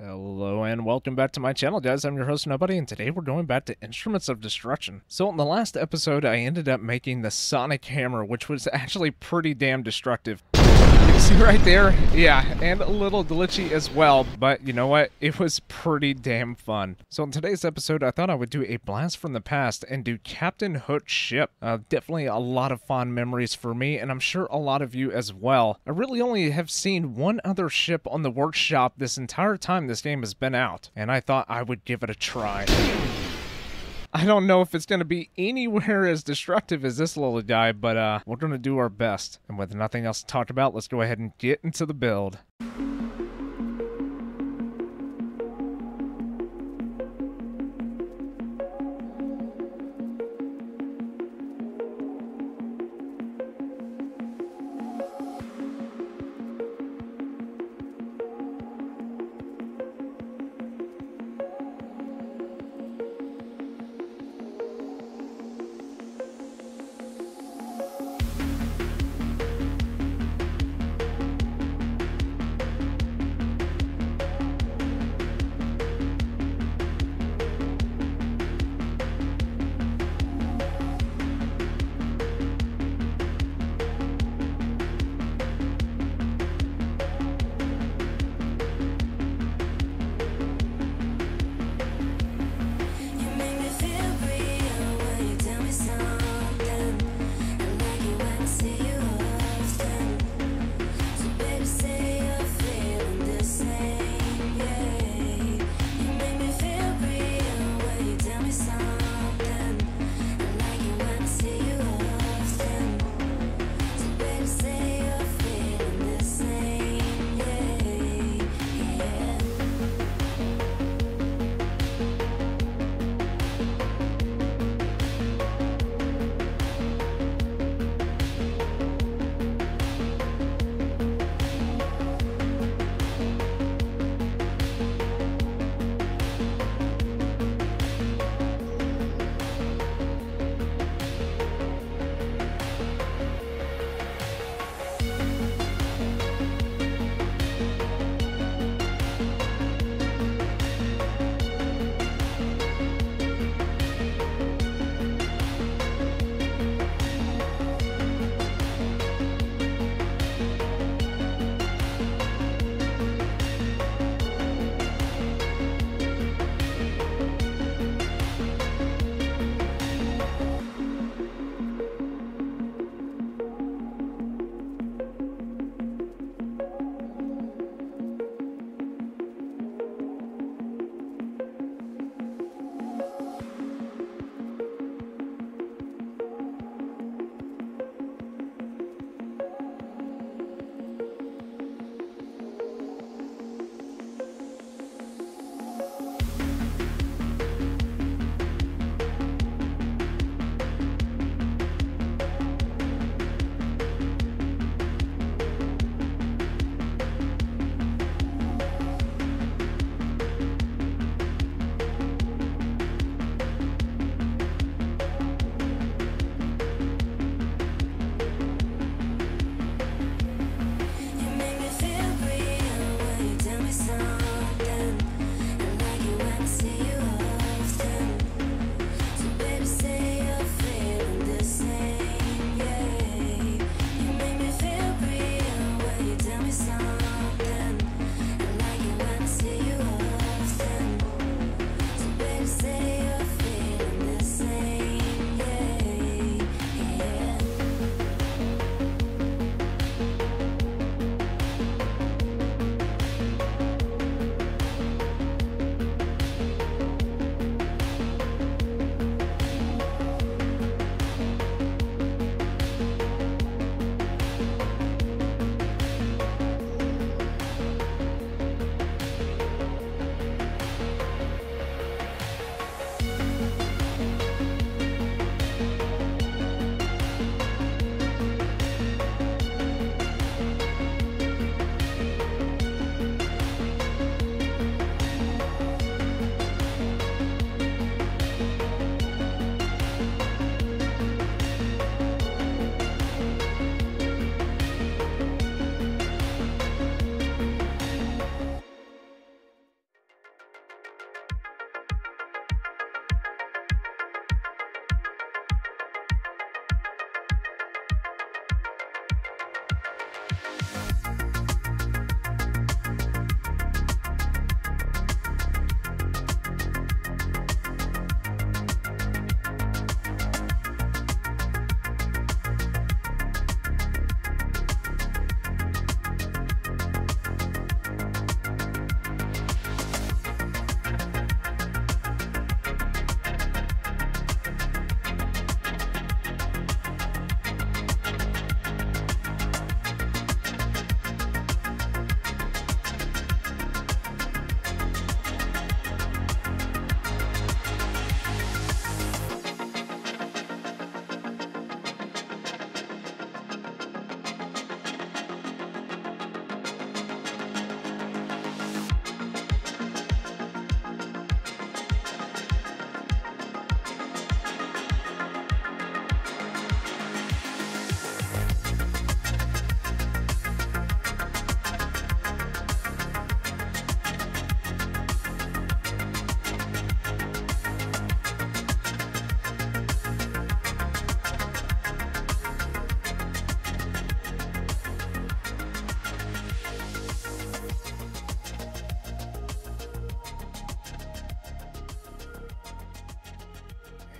Hello and welcome back to my channel, guys. I'm your host Nobody, and today we're going back to Instruments of Destruction. So in the last episode I ended up making the Sonic Hammer, which was actually pretty damn destructive. You see right there? Yeah, and a little glitchy as well, but you know what? It was pretty damn fun. So in today's episode, I thought I would do a blast from the past and do Captain Hook's Ship. Definitely a lot of fond memories for me, and I'm sure a lot of you as well. I really only have seen one other ship on the workshop this entire time this game has been out, and I thought I would give it a try. I don't know if it's going to be anywhere as destructive as this little guy, but we're going to do our best. And with nothing else to talk about, let's go ahead and get into the build.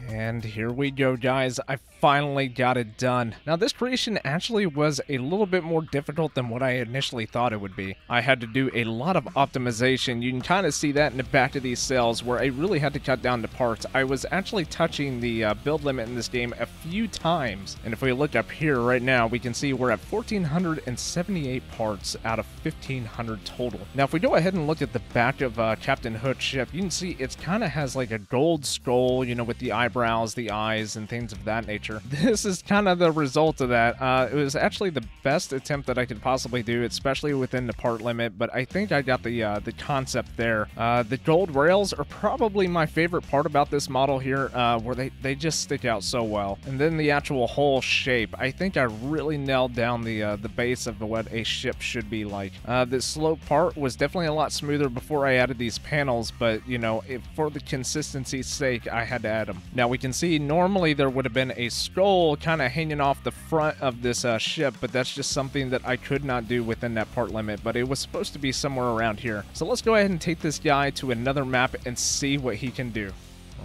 And here we go, guys. I finally got it done. Now, this creation actually was a little bit more difficult than what I initially thought it would be. I had to do a lot of optimization. You can kind of see that in the back of these cells where I really had to cut down the parts. I was actually touching the build limit in this game a few times. And if we look up here right now, we can see we're at 1,478 parts out of 1,500 total. Now, if we go ahead and look at the back of Captain Hook's ship, you can see it kind of has like a gold skull, you know, with the eyebrows, the eyes, and things of that nature. This is kind of the result of that. It was actually the best attempt that I could possibly do, especially within the part limit, but I think I got the concept there. The gold rails are probably my favorite part about this model here, where they just stick out so well. And then the actual hull shape. I think I really nailed down the base of what a ship should be like. The slope part was definitely a lot smoother before I added these panels, but you know, for the consistency's sake, I had to add them. Now we can see normally there would have been a skull kind of hanging off the front of this ship, but that's just something that I could not do within that part limit, but it was supposed to be somewhere around here. So let's go ahead and take this guy to another map and see what he can do.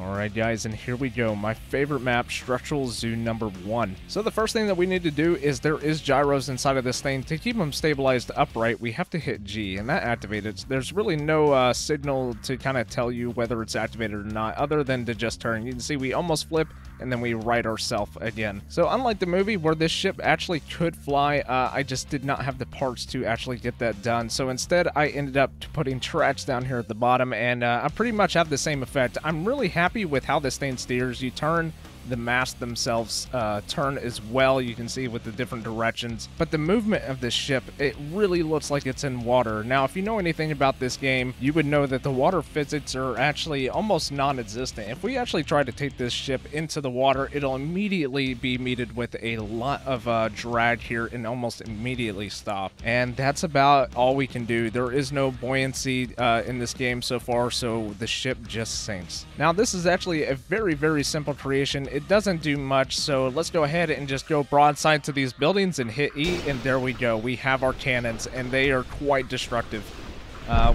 Alright guys, and here we go, my favorite map, Structural Zoo number 1. So the first thing that we need to do is there is gyros inside of this thing. To keep them stabilized upright, we have to hit G, and that activates. There's really no signal to kind of tell you whether it's activated or not, other than to just turn. You can see we almost flip, and then we right ourselves again. So unlike the movie where this ship actually could fly, I just did not have the parts to actually get that done. So instead, I ended up putting tracks down here at the bottom, and I pretty much have the same effect. I'm really happy with how this thing steers. You turn, the masts themselves turn as well. You can see with the different directions, but the movement of this ship, it really looks like it's in water. Now, if you know anything about this game, you would know that the water physics are actually almost non-existent. If we actually try to take this ship into the water, it'll immediately be meted with a lot of drag here and almost immediately stop. And that's about all we can do. There is no buoyancy in this game so far, so the ship just sinks. Now, this is actually a very, very simple creation. It doesn't do much, so let's go ahead and just go broadside to these buildings and hit E, and there we go. We have our cannons, and they are quite destructive.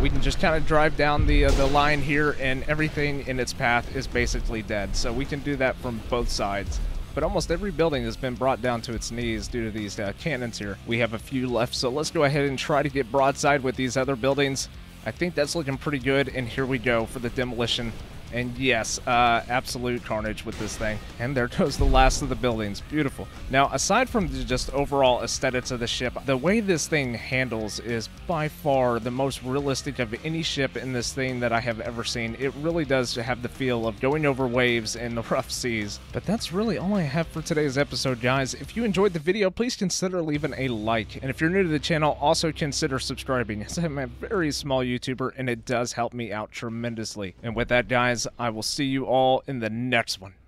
We can just kind of drive down the line here, and everything in its path is basically dead. So we can do that from both sides. But almost every building has been brought down to its knees due to these cannons here. We have a few left, so let's go ahead and try to get broadside with these other buildings. I think that's looking pretty good, and here we go for the demolition. And yes, absolute carnage with this thing. And there goes the last of the buildings. Beautiful. Now, aside from the just overall aesthetics of the ship, the way this thing handles is by far the most realistic of any ship in this thing that I have ever seen. It really does have the feel of going over waves in the rough seas. But that's really all I have for today's episode, guys. If you enjoyed the video, please consider leaving a like. And if you're new to the channel, also consider subscribing, as I'm a very small YouTuber, and it does help me out tremendously. And with that, guys, I will see you all in the next one.